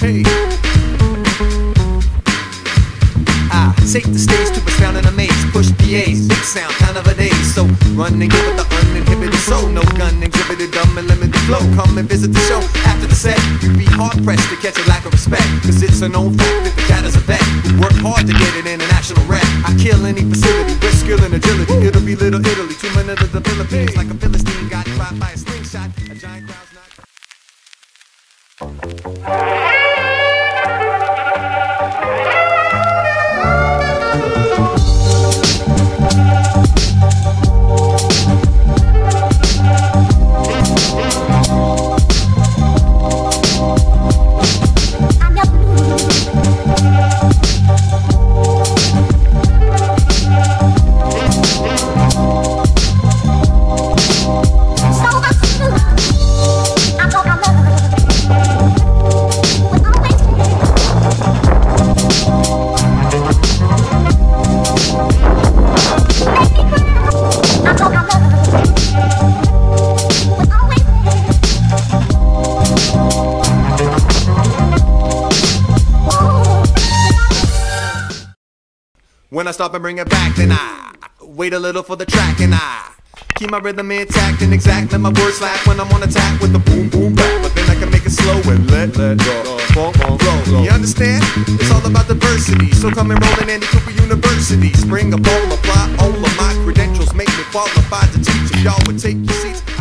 Hey. I take the stage to expound and amaze. Push PAs, big sound, kind of a day. So run and give it the uninhibited soul. No gun exhibited, dumb and limited flow. Come and visit the show after the set. You'd be hard pressed to catch a lack of respect, cause it's a known fact that the cat is a vet. We work hard to get an international rep. I kill any facility with skill and agility. It'll be Little Italy, 2 minutes of the Philippines. Like a Philistine got tried by a slingshot. A giant crowd's not... When I stop and bring it back, then I wait a little for the track, and I keep my rhythm intact and exact. Let my words slap when I'm on attack with the boom boom back, but then I can make it slow and let go, funk roll. You understand? It's all about diversity. So come and roll in Andy Cooper University. Spring a bowl, apply all of my credentials, make me qualified to teach. If y'all would take your seats.